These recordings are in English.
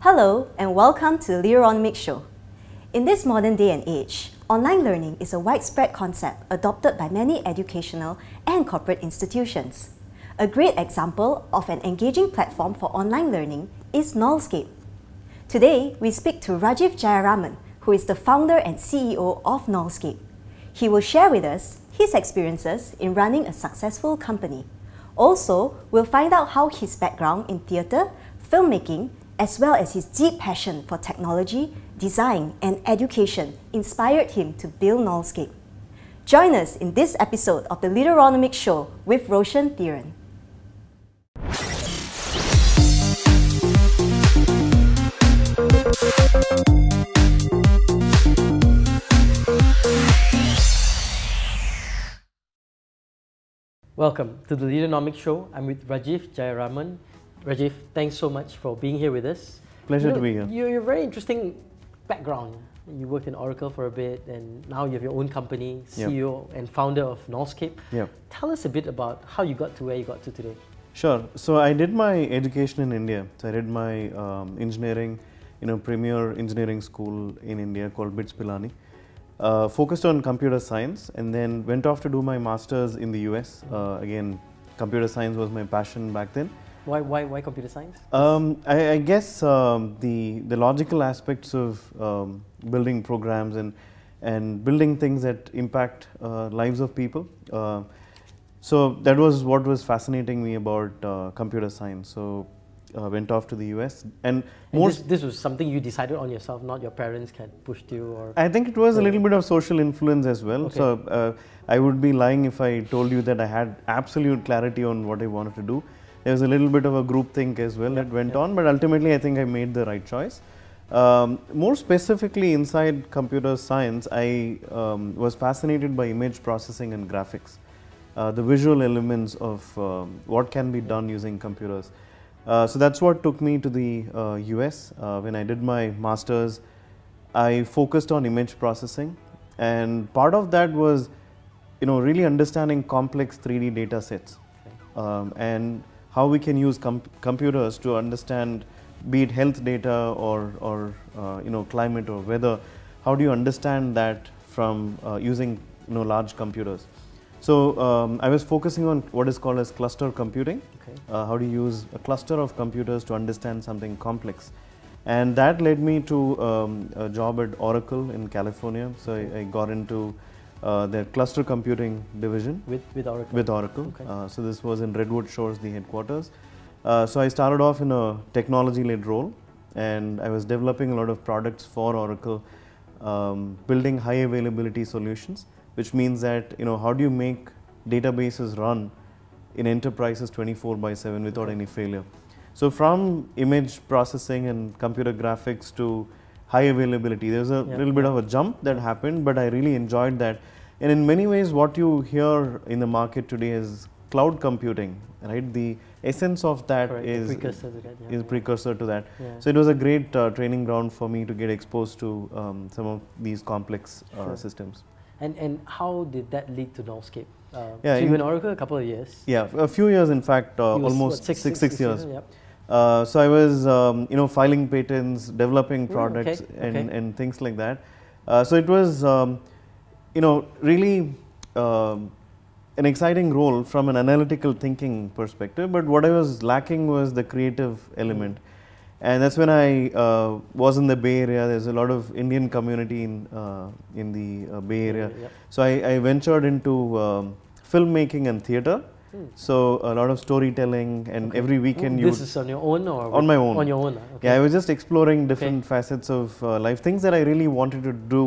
Hello and welcome to the Leaderonomics show. In this modern day and age, online learning is a widespread concept adopted by many educational and corporate institutions. A great example of an engaging platform for online learning is KNOLSKAPE. Today, we speak to Rajiv Jayaraman, who is the founder and CEO of KNOLSKAPE. He will share with us his experiences in running a successful company. Also, we'll find out how his background in theatre, filmmaking, as well as his deep passion for technology, design and education inspired him to build KNOLSKAPE. Join us in this episode of the Leaderonomics show with Roshan Thiran. Welcome to the Leaderonomics show. I'm with Rajiv Jayaraman. Rajiv, thanks so much for being here with us. Pleasure to be here. You're very interesting background. You worked in Oracle for a bit and now you have your own company, CEO and founder of KNOLSKAPE. Tell us a bit about how you got to where you got to today. Sure. So I did my education in India. So I did my engineering in a premier engineering school in India called BITS Pilani. Focused on computer science and then went off to do my master's in the US. Again, computer science was my passion back then. Why computer science? I guess the logical aspects of building programs and building things that impact lives of people. So that was what was fascinating me about computer science. So went off to the US and this was something you decided on yourself, not your parents had pushed you or? I think it was a little bit of social influence as well. Okay. So I would be lying if I told you that I had absolute clarity on what I wanted to do. There was a little bit of a group think as well that went on, but ultimately I think I made the right choice. More specifically inside computer science, I was fascinated by image processing and graphics, the visual elements of what can be done using computers. So that's what took me to the US. When I did my master's, I focused on image processing, and part of that was, you know, really understanding complex 3D data sets and how we can use computers to understand, be it health data or you know, climate or weather. How do you understand that from using, you know, large computers? So I was focusing on what is called as cluster computing. Okay. How do you use a cluster of computers to understand something complex? And that led me to a job at Oracle in California. So I got into their cluster computing division with Oracle. With Oracle. Okay. So this was in Redwood Shores, the headquarters. So I started off in a technology-led role, and I was developing a lot of products for Oracle, building high availability solutions, which means that, you know, how do you make databases run in enterprises 24/7 without any failure? So from image processing and computer graphics to high availability. There's a little bit of a jump that happened, but I really enjoyed that. And in many ways, what you hear in the market today is cloud computing, right? The essence of that is precursor to that. Yeah. So it was a great training ground for me to get exposed to some of these complex systems. And how did that lead to KNOLSKAPE? So you were in Oracle a couple of years. Yeah, a few years, in fact, almost six years. So I was, you know, filing patents, developing products, and things like that. So it was, you know, really an exciting role from an analytical thinking perspective. But what I was lacking was the creative element, and that's when I was in the Bay Area. There's a lot of Indian community in the Bay Area. So I ventured into filmmaking and theatre. So a lot of storytelling, and every weekend you... This is on your own or...? On my own. On your own, okay. Yeah, I was just exploring different facets of life, things that I really wanted to do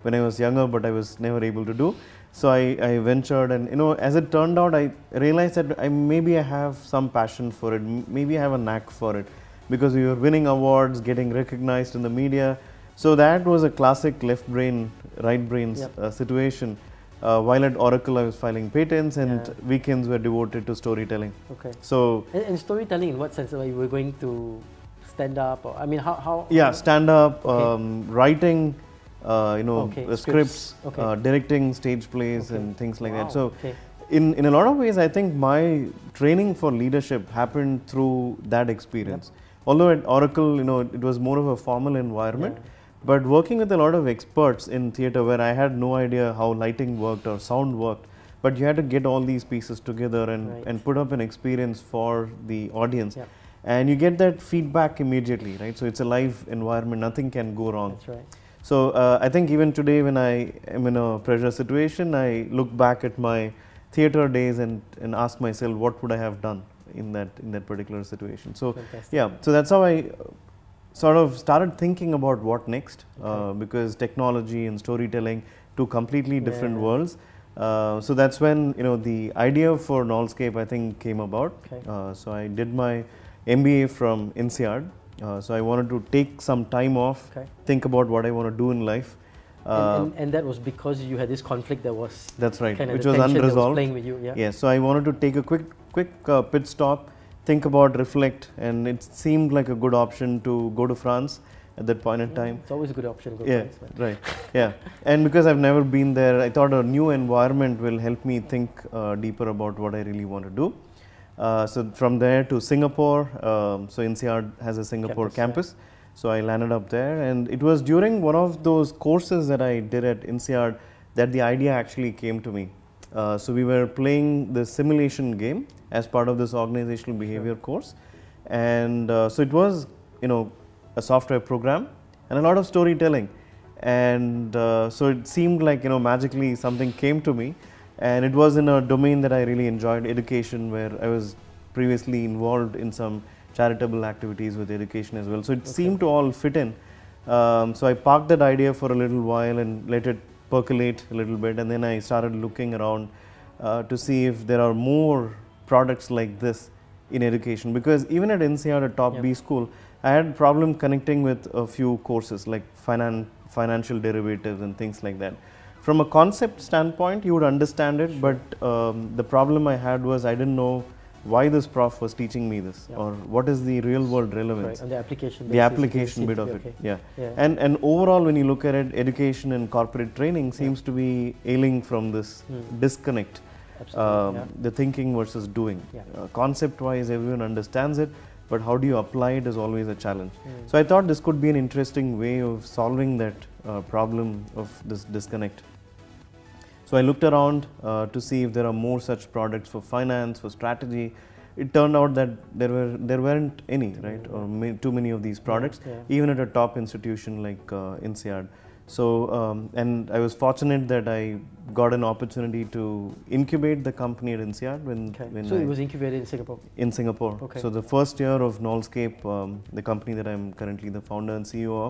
when I was younger, but I was never able to do. So I ventured, and, you know, as it turned out, I realized that maybe I have some passion for it, maybe I have a knack for it, because we were winning awards, getting recognized in the media. So that was a classic left brain, right brain situation. While at Oracle, I was filing patents, and weekends were devoted to storytelling. Okay. So and storytelling in what sense? Like, you were going to stand up, or, I mean, how? Yeah, stand up, writing, you know, scripts, directing stage plays, and things like that. So, in a lot of ways, I think my training for leadership happened through that experience. although at Oracle, you know, it was more of a formal environment, yeah. But working with a lot of experts in theater where I had no idea how lighting worked or sound worked, but you had to get all these pieces together and, right. and put up an experience for the audience. Yeah. And you get that feedback immediately, right? So it's a live environment, nothing can go wrong. That's right. So I think even today when I am in a pressure situation, I look back at my theater days and ask myself, what would I have done in that particular situation? So fantastic. Yeah, so that's how I sort of started thinking about what next, okay. Because technology and storytelling, two completely different yeah. worlds. So that's when, you know, the idea for KNOLSKAPE I think came about. Okay. So I did my MBA from INSEAD. So I wanted to take some time off, okay. think about what I want to do in life. And that was because you had this conflict that was... That's right, which was unresolved. Was playing with you, yeah? Yeah, so I wanted to take a quick pit stop, think about, reflect, and it seemed like a good option to go to France at that point in time. It's always a good option to go to France. Right, yeah. And because I've never been there, I thought a new environment will help me think deeper about what I really want to do. So from there to Singapore, so INSEAD has a Singapore campus, yeah. So I landed up there, and it was during one of those courses that I did at INSEAD that the idea actually came to me. So we were playing the simulation game as part of this organizational behavior sure. course, and so it was, you know, a software program and a lot of storytelling, and so it seemed like, you know, magically something came to me. And it was in a domain that I really enjoyed, education, where I was previously involved in some charitable activities with education as well. So it okay. seemed to all fit in. So I parked that idea for a little while and let it percolate a little bit. And then I started looking around to see if there are more products like this in education. Because even at NCR, at top yep. B school, I had a problem connecting with a few courses like financial derivatives and things like that. From a concept standpoint, you would understand it, but the problem I had was I didn't know why this prof was teaching me this, yeah. or what is the real world relevance. Right. And the application basis, the application bit of okay. it, yeah. yeah. And overall, when you look at it, education and corporate training seems yeah. to be ailing from this disconnect, yeah. the thinking versus doing. Yeah. Concept-wise, everyone understands it, but how do you apply it is always a challenge. So I thought this could be an interesting way of solving that problem of this disconnect. So I looked around to see if there are more such products for finance, for strategy. It turned out that there weren't any, right? Or too many of these products, yeah. even at a top institution like INSEAD. So, and I was fortunate that I got an opportunity to incubate the company at INSEAD. It was incubated in Singapore? In Singapore. Okay. So the first year of KNOLSKAPE, the company that I'm currently the founder and CEO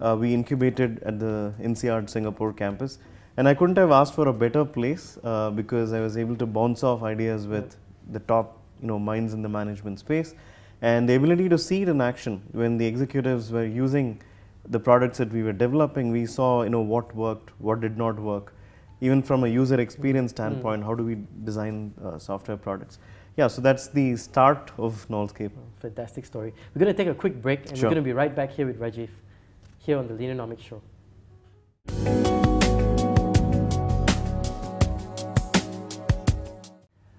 of, we incubated at the INSEAD Singapore campus. And I couldn't have asked for a better place because I was able to bounce off ideas with the top, you know, minds in the management space. And the ability to see it in action when the executives were using the products that we were developing, we saw, you know, what worked, what did not work. Even from a user experience standpoint, how do we design software products? Yeah, so that's the start of KNOLSKAPE. Oh, fantastic story. We're going to take a quick break and sure. we're going to be right back here with Rajiv, here on the Leaderonomics Show.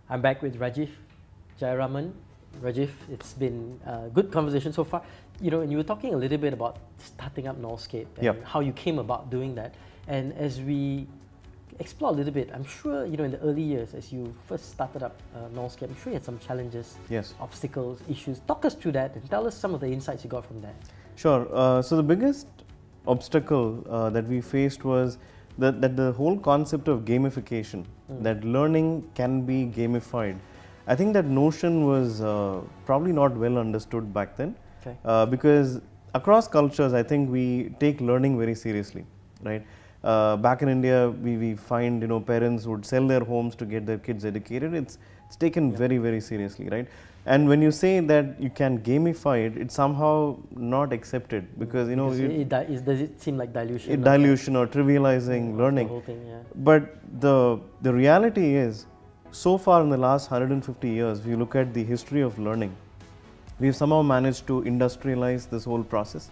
I'm back with Rajiv Jayaraman. Rajiv, it's been a good conversation so far. You know, and you were talking a little bit about starting up KNOLSKAPE and yep. how you came about doing that. And as we explore a little bit, I'm sure, you know, in the early years, as you first started up KNOLSKAPE, I'm sure you had some challenges, yes. obstacles, issues. Talk us through that and tell us some of the insights you got from that. Sure. So the biggest obstacle that we faced was that the whole concept of gamification, that learning can be gamified. I think that notion was probably not well understood back then. Okay. Because across cultures, I think we take learning very seriously, right? Back in India, we find, you know, parents would sell their homes to get their kids educated. It's taken yeah. very, very seriously, right? And when you say that you can gamify it, it's somehow not accepted because, you know, does it seem like dilution? Dilution or trivializing learning. The whole thing, yeah. But the reality is, so far in the last 150 years, if you look at the history of learning, we've somehow managed to industrialize this whole process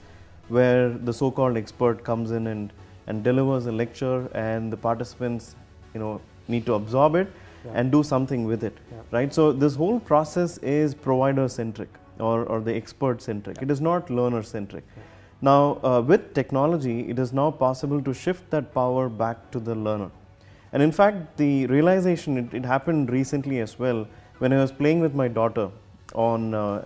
where the so-called expert comes in and delivers a lecture and the participants, you know, need to absorb it yeah. and do something with it, yeah. right? So this whole process is provider-centric. or the expert centric. It is not learner centric. Now with technology, it is now possible to shift that power back to the learner. And in fact, the realization, it happened recently as well. When I was playing with my daughter on an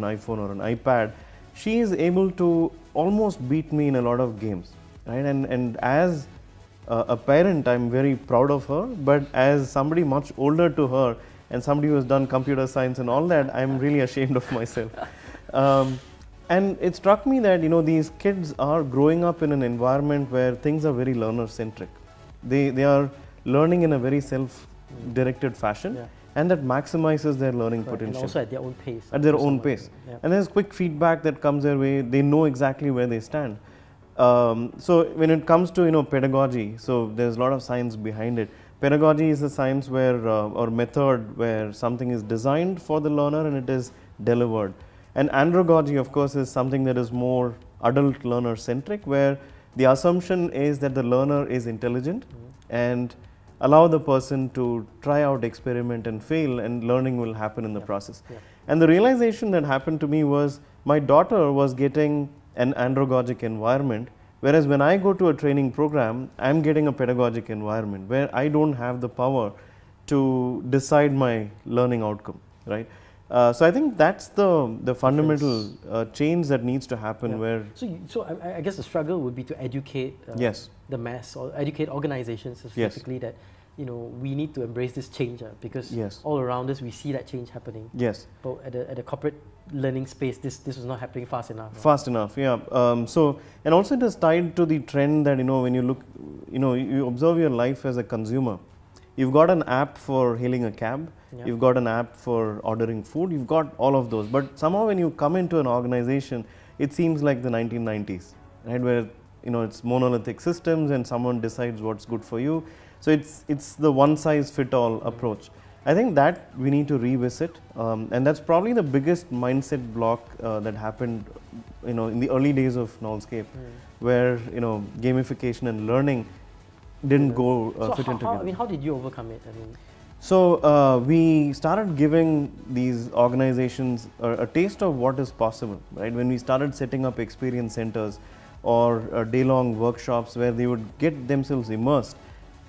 iPhone or an iPad, she is able to almost beat me in a lot of games, right? And as a parent, I'm very proud of her, but as somebody much older to her and somebody who has done computer science and all that, I'm really ashamed of myself. And it struck me that, you know, these kids are growing up in an environment where things are very learner-centric. They are learning in a very self-directed fashion, and that maximizes their learning potential. And also at their own pace. At their own pace. Yeah. And there's quick feedback that comes their way. They know exactly where they stand. So when it comes to, you know, pedagogy, so there's a lot of science behind it. Pedagogy is a science where, or method where something is designed for the learner and it is delivered. And andragogy, of course, is something that is more adult learner centric, where the assumption is that the learner is intelligent and allow the person to try out, experiment and fail, and learning will happen in the process. Yeah. And the realization that happened to me was my daughter was getting an andragogic environment, whereas when I go to a training program, I'm getting a pedagogic environment where I don't have the power to decide my learning outcome, right? So I think that's the fundamental change that needs to happen. Yeah. Where so I guess the struggle would be to educate the mass, or educate organizations specifically that, you know, we need to embrace this change because all around us we see that change happening. Yes. But at the corporate learning space, this was not happening fast enough. Right? Fast enough, yeah. So and also it is tied to the trend that, you know, when you look, you know, you observe your life as a consumer. You've got an app for hailing a cab, you've got an app for ordering food, you've got all of those. But somehow when you come into an organization, it seems like the 1990s, right? Where, you know, it's monolithic systems and someone decides what's good for you. So it's the one-size-fit-all approach. I think that we need to revisit, and that's probably the biggest mindset block that happened, you know, in the early days of KNOLSKAPE, where, you know, gamification and learning didn't go fit in together. I mean, how did you overcome it? I mean, so we started giving these organizations a taste of what is possible, right? When we started setting up experience centers or day-long workshops where they would get themselves immersed,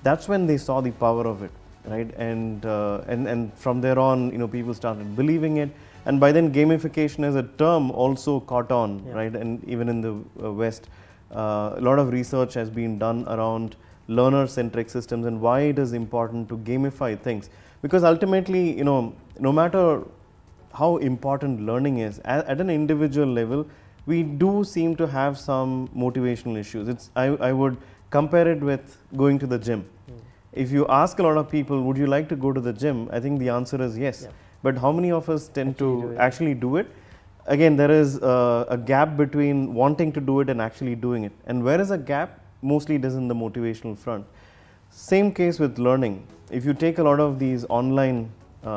that's when they saw the power of it, right? And from there on, you know, people started believing it, and by then gamification as a term also caught on, right? And even in the West, a lot of research has been done around learner-centric systems and why it is important to gamify things, because ultimately, you know, no matter how important learning is at an individual level, we do seem to have some motivational issues. I would compare it with going to the gym. If you ask a lot of people, would you like to go to the gym? I think the answer is yes. But how many of us tend to actually do it? Again, there is a gap between wanting to do it and actually doing it. And where is a gap? Mostly it is in the motivational front. Same case with learning. If you take a lot of these online, you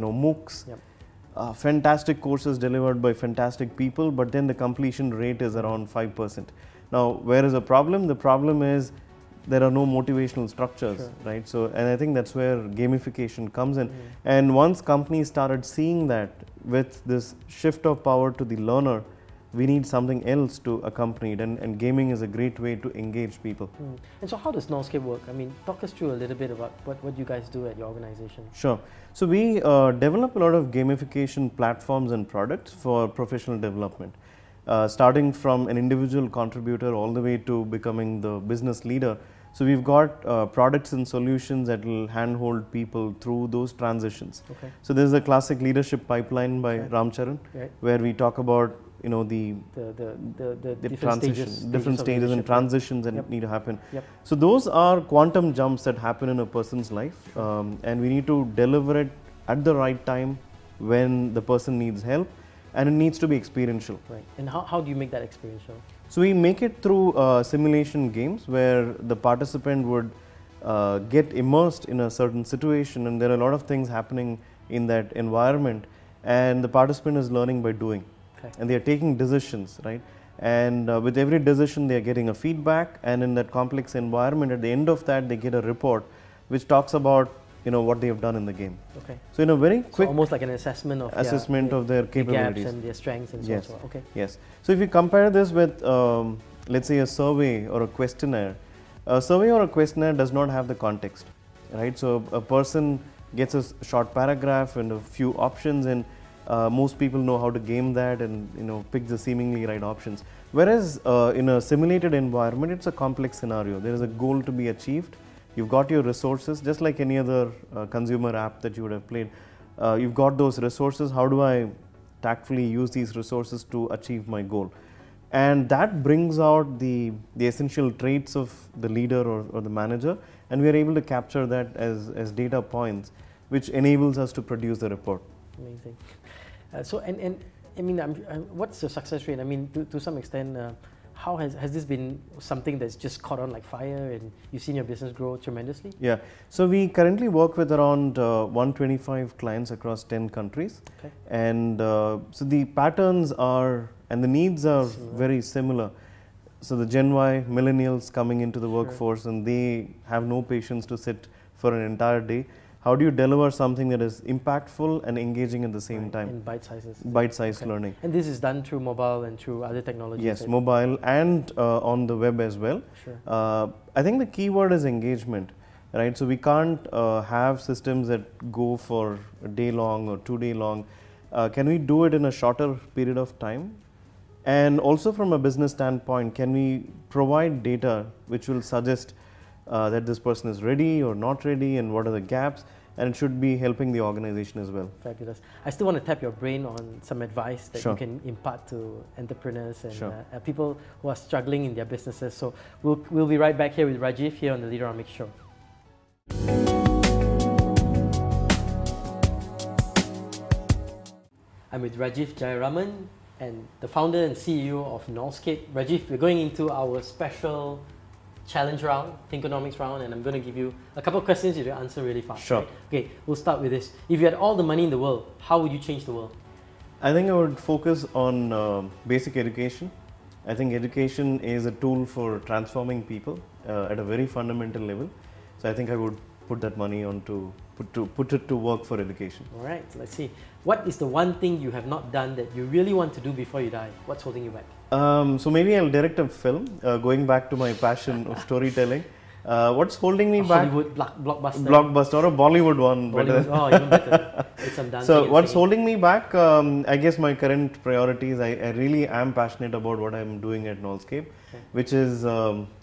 know, MOOCs, fantastic courses delivered by fantastic people, but then the completion rate is around 5%. Now, where is the problem? The problem is there are no motivational structures, right? So, and I think that's where gamification comes in. And once companies started seeing that with this shift of power to the learner, we need something else to accompany it, and gaming is a great way to engage people. And so how does KNOLSKAPE work? I mean, talk us through a little bit about what you guys do at your organization. Sure. So we develop a lot of gamification platforms and products for professional development, starting from an individual contributor all the way to becoming the business leader. So we've got products and solutions that will handhold people through those transitions. So there's a classic leadership pipeline by Ram Charan, where we talk about, you know, the different stages and transitions that need to happen. So those are quantum jumps that happen in a person's life, and we need to deliver it at the right time when the person needs help, and it needs to be experiential. Right. And how do you make that experiential? So we make it through simulation games where the participant would get immersed in a certain situation, and there are a lot of things happening in that environment, and the participant is learning by doing. And they are taking decisions, right? And with every decision, they are getting a feedback. And in that complex environment, at the end of that, they get a report which talks about what they have done in the game. Okay. So in a very quick, so almost like an assessment of their capabilities, gaps and their strengths and so on. Yes. So. Okay. Yes. So if you compare this with let's say a survey or a questionnaire, a survey or a questionnaire does not have the context, right? So a person gets a short paragraph and a few options, and most people know how to game that and pick the seemingly right options. Whereas in a simulated environment, it's a complex scenario. There is a goal to be achieved. You've got your resources, just like any other consumer app that you would have played. You've got those resources. How do I tactfully use these resources to achieve my goal? And that brings out the essential traits of the leader or the manager, and we are able to capture that as data points, which enables us to produce the report. Amazing. So, and I mean, what's the success rate? I mean, to some extent, how has this been something that's just caught on like fire, and you've seen your business grow tremendously? Yeah. So we currently work with around 125 clients across 10 countries. Okay. And so the patterns are, and the needs are very similar. So the Gen Y, millennials coming into the workforce, and they have no patience to sit for an entire day. How do you deliver something that is impactful and engaging at the same time? In bite-sized learning. And this is done through mobile and through other technologies? Yes, mobile and on the web as well. Sure. I think the key word is engagement, right? So we can't have systems that go for a day long or 2 day long. Can we do it in a shorter period of time? And also from a business standpoint, can we provide data which will suggest that this person is ready or not ready, and what are the gaps, and it should be helping the organization as well. Fabulous. I still want to tap your brain on some advice that you can impart to entrepreneurs and people who are struggling in their businesses. So we'll be right back here with Rajiv here on the Leaderonomics Show. I'm with Rajiv Jayaraman, and the founder and CEO of KNOLSKAPE. Rajiv, we're going into our special challenge round, Thinkonomics round, and I'm going to give you a couple of questions you to answer really fast. Sure. Right? Okay, we'll start with this. If you had all the money in the world, how would you change the world? I think I would focus on basic education. I think education is a tool for transforming people at a very fundamental level. So I think I would put that money on put it to work for education. All right, so let's see. What is the one thing you have not done that you really want to do before you die? What's holding you back? So maybe I'll direct a film, going back to my passion of storytelling. What's holding me back? Hollywood blockbuster. Blockbuster or a Bollywood one. Bollywood, better. Oh, even better. Some dancing. So what's holding me back? I guess my current priorities. I really am passionate about what I'm doing at KNOLSKAPE, which is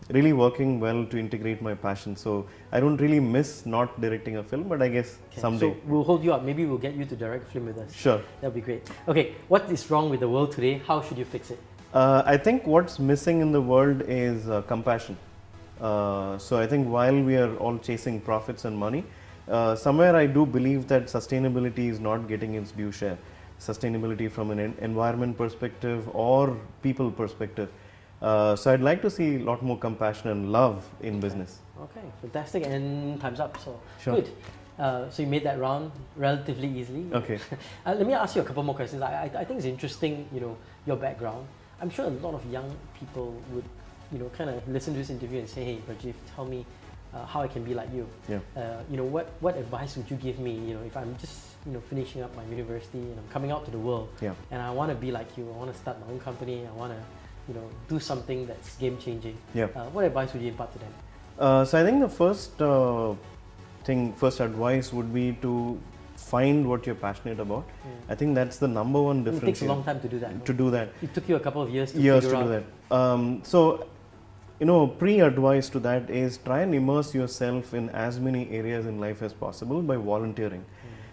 really working well to integrate my passion. So I don't really miss not directing a film, but I guess someday. So we'll hold you up. Maybe we'll get you to direct a film with us. Sure. That'd be great. Okay. What is wrong with the world today? How should you fix it? I think what's missing in the world is compassion. So I think while we are all chasing profits and money, somewhere I do believe that sustainability is not getting its due share. Sustainability from an environment perspective or people perspective. So I'd like to see a lot more compassion and love in business. Okay, fantastic. And time's up. So good. So you made that round relatively easily. Okay. Let me ask you a couple more questions. I think it's interesting, your background. I'm sure a lot of young people would, kind of listen to this interview and say, hey, Rajiv, tell me how I can be like you. Yeah. What advice would you give me, if I'm just, finishing up my university and I'm coming out to the world and I want to be like you, I want to start my own company, I want to, do something that's game-changing. Yeah. What advice would you impart to them? So I think the first advice would be to find what you're passionate about. I think that's the number one difference. It takes a long time to do that. It took you a couple of years to figure out. So, pre-advice to that is try and immerse yourself in as many areas in life as possible by volunteering.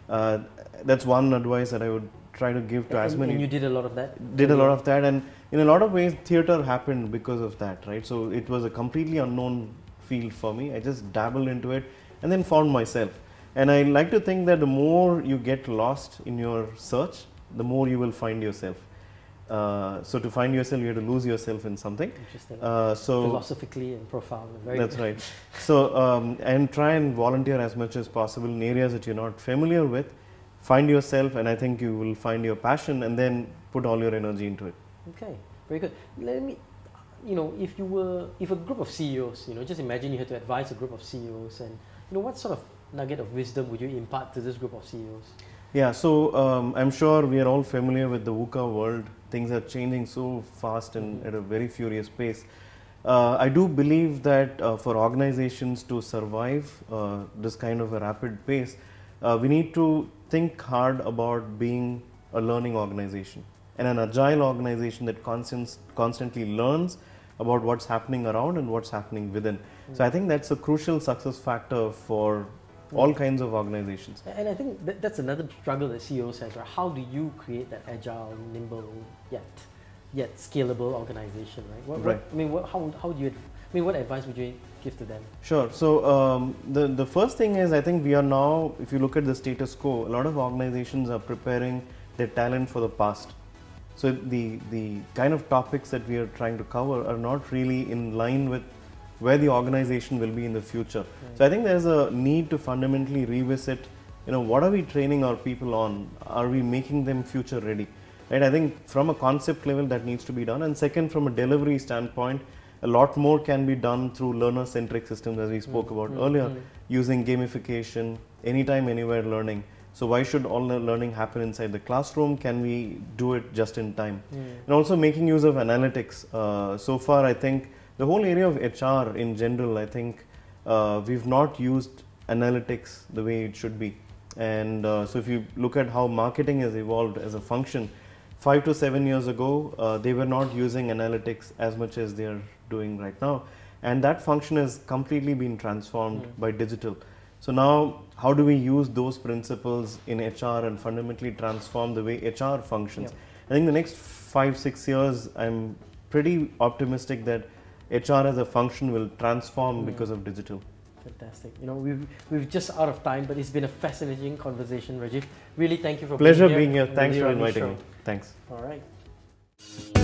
That's one advice that I would try to give to as many. And you did a lot of that? Did a lot of that, and in a lot of ways theatre happened because of that, right? So it was a completely unknown field for me. I just dabbled into it and then found myself. And I like to think that the more you get lost in your search, the more you will find yourself. So to find yourself, you have to lose yourself in something. Interesting. So philosophically and profound. Very that's good. Right. So and try and volunteer as much as possible in areas that you're not familiar with. Find yourself, and I think you will find your passion, and then put all your energy into it. Okay, very good. Let me, if a group of CEOs, just imagine you had to advise a group of CEOs, and what sort of nugget of wisdom would you impart to this group of CEOs? Yeah, so I'm sure we are all familiar with the WUCA world. Things are changing so fast and at a very furious pace. I do believe that for organizations to survive this kind of a rapid pace, we need to think hard about being a learning organization and an agile organization that constantly learns about what's happening around and what's happening within. So I think that's a crucial success factor for all kinds of organizations. And I think that's another struggle that CEOs have, right? How do you create that agile, nimble, yet scalable organization, right? What advice would you give to them? Sure. So the first thing is, I think we are now, if you look at the status quo, a lot of organizations are preparing their talent for the past. So the kind of topics that we are trying to cover are not really in line with where the organization will be in the future. Right. So I think there's a need to fundamentally revisit, you know, what are we training our people on? Are we making them future ready? Right. I think from a concept level that needs to be done. And second, from a delivery standpoint, a lot more can be done through learner-centric systems, as we spoke about earlier, using gamification, anytime, anywhere learning. So why should all the learning happen inside the classroom? Can we do it just in time? And also making use of analytics. So far, I think the whole area of HR in general, I think we've not used analytics the way it should be. And so if you look at how marketing has evolved as a function, 5 to 7 years ago, they were not using analytics as much as they are doing right now. And that function has completely been transformed by digital. So now, how do we use those principles in HR and fundamentally transform the way HR functions? I think the next 5-6 years, I'm pretty optimistic that HR as a function will transform because of digital. Fantastic. You know, we're just out of time, but it's been a fascinating conversation, Rajiv. Really, thank you for being here. Pleasure being here. Thanks for inviting me. Thanks. All right.